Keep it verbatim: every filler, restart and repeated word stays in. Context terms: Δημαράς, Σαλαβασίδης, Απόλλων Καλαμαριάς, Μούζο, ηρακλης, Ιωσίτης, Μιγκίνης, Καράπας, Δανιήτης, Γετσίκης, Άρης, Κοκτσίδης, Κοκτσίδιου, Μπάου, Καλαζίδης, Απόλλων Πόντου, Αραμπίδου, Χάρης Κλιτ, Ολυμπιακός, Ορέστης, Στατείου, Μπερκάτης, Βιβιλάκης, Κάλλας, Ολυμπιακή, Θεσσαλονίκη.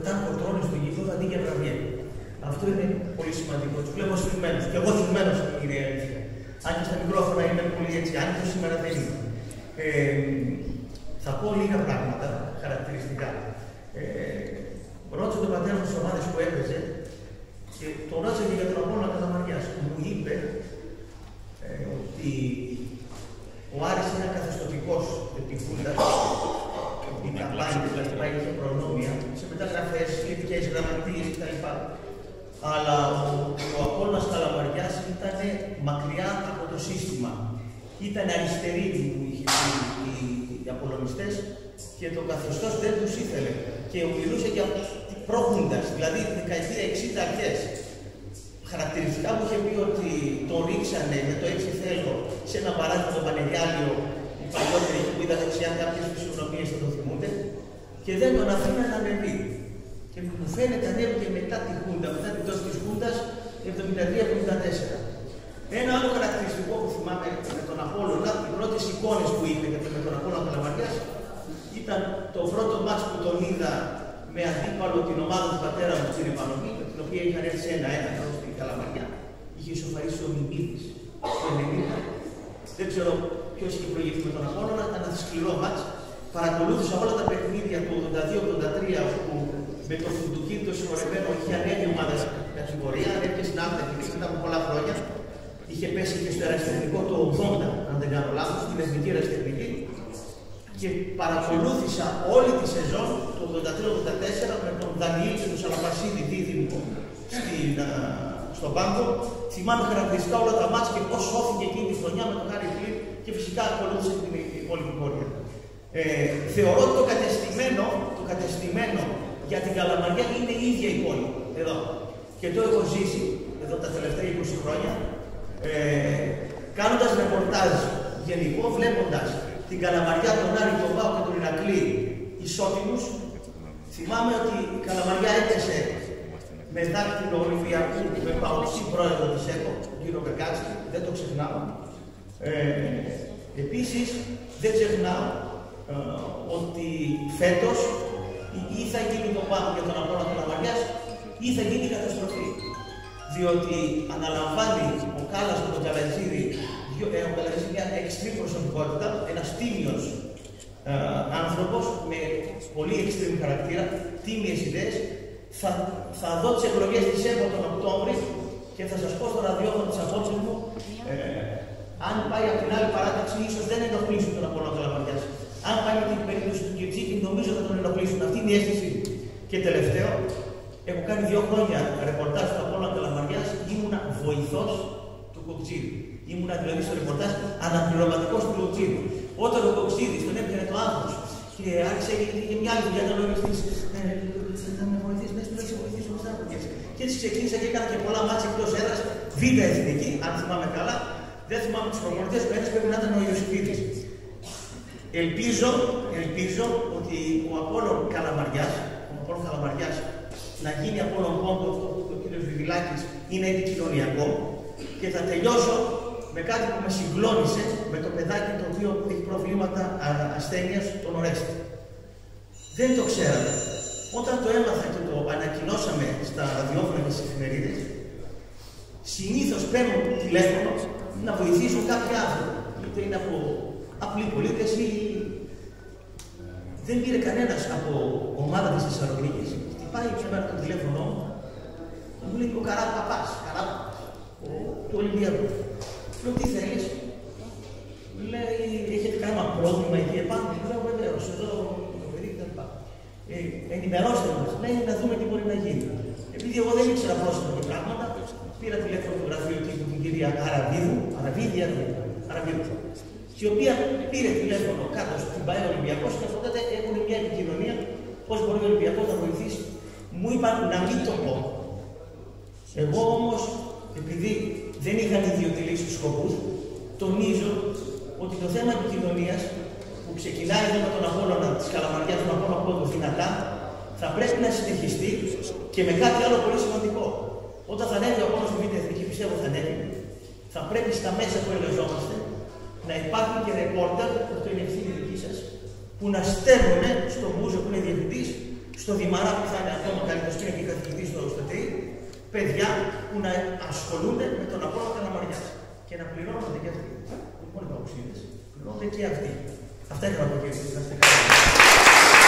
πετάνε κοτρώνες στο γήπεδο αντί για βραβιές. Αυτό είναι πολύ σημαντικό. Του βλέπω θυμμένους. Και εγώ θυμμένος στην κυρία Ελίσσα. Αν και στα μικρόφωνα είμαι πολύ έτσι, αν και σήμερα δεν είμαι. Ε, θα πω λίγα πράγματα χαρακτηριστικά. Ε, ρώτησε τον πατέρα μου στις ομάδες που έπαιζε και το ρώτησε και για τον Απόλλωνα Καλαμαριά. Μου είπε ε, ότι ο Άρης είναι καθεστωτικός επί Κούντας, η καμπάνια που πάει είχε προνόμια, σε μεταγραφές, σχετικές γραμματείες κτλ. Αλλά ο, ο Απόλλωνας Καλαμαριάς ήταν μακριά από το σύστημα. Ήταν αριστεροί που είχε πει οι απολωνιστές και το καθεστώς δεν τους ήθελε. Και μιλούσε για προχούντας, δηλαδή δεκαετία εξήντα αρχές. Χαρακτηριστικά μου είχε πει ότι το ρίξανε με το έτσι θέλω σε ένα παράδειγμα το Πανεγιάλιο, οι παλιότεροι που είδαν δεξιά κάποιες φυσιογνωμίες θα το θυμούνται και δεν τον αφήναν να με πει. Και μου φαίνεται ανέβηκε μετά τη Χούντα, μετά την πτώση της Χούντας, εβδομήντα τρία εβδομήντα τέσσερα. Ένα άλλο χαρακτηριστικό που θυμάμαι με τον Απόλλωνα, οι πρώτες εικόνες που είχε με τον Απόλλωνα Καλαμαριάς, ήταν το πρώτο μάτς που τον είδα με αντίπαλο την ομάδα του πατέρα μου στην Επανομή, την οποία είχαν έρθει ένα-ένα εδώ στην Καλαμαριά. Είχε ισοφαρίσει ο Μιγκίνης στο ενενήντα. Δεν ξέρω ποιος είχε προηγηθεί με τον Απόλλωνα, ήταν ένα σκληρό μάτς. Παρακολούθησα όλα τα παιχνίδια του ογδόντα δύο ογδόντα τρία, όπου με το φουντουκί το συγχωρεμένο είχε ανέβει ομάδα κατηγορία, ανέβηκε στην Άμυνα και μετά από πολλά χρόνια. Είχε πέσει και στο αεραστεχνικό το ογδόντα, αν δεν κάνω λάθος, στην εθνική αεραστεχνική. Και παρακολούθησα όλη τη σεζόν το ογδόντα τρία ογδόντα τέσσερα με τον Δανιήτη και τον Σαλαβασίδη δίδυμο στον πάγκο. Θυμάμαι χαρακτηριστικά όλα τα μάτς και πώς σώθηκε εκείνη τη χρονιά με τον Χάρη Κλιτ και φυσικά ακολούθησε την υπόλοιπη πορεία. Ε, θεωρώ ότι το κατεστημένο, το κατεστημένο για την Καλαμαριά είναι η ίδια η πόλη. Εδώ. Και το έχω ζήσει εδώ τα τελευταία είκοσι χρόνια. Ε, κάνοντας ρεπορτάζ γενικό, βλέποντας την Καλαμαριά, τον Άρη, τον Μπάου και τον Ηρακλή ισότιμους, θυμάμαι ότι η Καλαμαριά έπεσε μετά την Ολυμπιακή με παοξή πρόεδρο της ΕΚΟ, τον κύριο Μπερκάτη, δεν το ξεχνάω. Ε, επίσης, δεν ξεχνάω ε, ότι φέτος ή θα γίνει το πάθο για τον Απόλλωνα Καλαμαριάς ή θα γίνει η καταστροφή. Διότι αναλαμβάνει ο Κάλλας με τον Καλαζίδη, ε, ο Καλαζίδης μια εξτρήμ προσωπικότητα, ένας τίμιος ε, άνθρωπος με πολύ εξτρήμ χαρακτήρα, τίμιες ιδέες. Θα, θα δω τις εκλογές της ΕΒΟ τον Οκτώβρη και θα σας πω στο ραδιόφωνο της απόψης μου ε, αν πάει από την άλλη παράταξη, ίσως δεν ενοχλήσουν τον Απόλλωνα Καλαμαριάς. Αν πάει με την περίπτωση του Γετσίκη, νομίζω θα τον ενοχλήσουν. Αυτή είναι η αίσθηση. Και τελευταίο, έχω κάνει δύο χρόνια ρεπορτάζ του Απόλλωνα Καλαμαριάς, ήμουνα βοηθός του Κοκτσίδιου. Ήμουνα δηλαδή στο ρεπορτάζ αναπληρωματικός του Κοκτσίδιου. Όταν ο Κοκτσίδης τον έπαιρνε το άγχος και άρχισε και μια άλλη δουλειά να λέω ευθύ, θα με βοηθήσει, μέσα πρέπει να σε βοηθήσει ο Κοκτσίδης. Και έτσι ξεκίνησα και έκανα και πολλά μάτσα εκτός έδρας, β' εθνική, αν θυμάμαι καλά. Δεν θυμάμαι τους προπονητές, ο ένας πρέπει να ήταν ο Ιωσίτης. Ελπίζω, ελπίζω ότι ο Απόλλων Καλαμαριάς, ο Απόλλων Καλαμαριάς να γίνει Απόλλων Πόντο, αυτό που ο κ. Βιβιλάκης είναι επικοινωνιακό. Και θα τελειώσω με κάτι που με συγκλώνησε, με το παιδάκι το οποίο έχει προβλήματα ασθένειας, τον Ορέστη. Δεν το ξέραμε. Όταν το έμαθα και το ανακοινώσαμε στα ραδιόφωνα και στις εφημερίδες, συνήθως παίρνω τηλέφωνο να βοηθήσουν κάποιοι άνθρωποι, είτε είναι από απλοί πολίτες ή. Δεν πήρε κανένας από ομάδα της Θεσσαλονίκης. Πάει μια μέρα το τηλέφωνο μου, μου λέει ο Καράπας, Καράπας, του Ολυμπιακού. Λέω τι θέλεις, λέει έχετε κάνα πρόβλημα εκεί επάνω, λέω βεβαίως, εδώ το παιδί κτλ. Ενημερώστε μας, λέει να δούμε τι μπορεί να γίνει. Επειδή εγώ δεν ήξερα πρόσφατα και πράγματα, πήρα τηλέφωνο του γραφείου τύπου την κυρία Αραμπίδου, Αραμπίδια, Αραμπίδου, η οποία πήρε τηλέφωνο κάτω στην ΠαΕ Ολυμπιακός και τότε έχουν μια επικοινωνία. Πώς μπορεί ο Ολυμπιακός να βοηθήσει, μου είπαν να μην το πω. Εγώ όμως, επειδή δεν είχα ιδιωτελείς τους σκοπούς, τονίζω ότι το θέμα επικοινωνίας που ξεκινάει εδώ με τον Απόλλωνα της Καλαμαριάς, τον Απόλλωνα Πόντο δυνατά, θα πρέπει να συνεχιστεί και με κάτι άλλο πολύ σημαντικό. Όταν θα ανέβει ο Απόλλωνας στην Β' Εθνική, πιστεύω θα ανέβει, θα πρέπει στα μέσα που εργαζόμαστε να υπάρχουν και ρεπόρτερ, αυτό είναι ευθύνη δική σας, που να στέλνουν στο Μούζο που είναι διευθυντής, στο Δημαρά που θα είναι ακόμα καλύτερο και καθηγητή στο Στατείου, παιδιά που να ασχολούνται με τον Απόλλων Καλαμαριάς και να πληρώνονται και αυτοί. Όχι μόνο οι παγκοσμίδες, πληρώνονται και αυτοί. Αυτά είχα να πω, κύριε.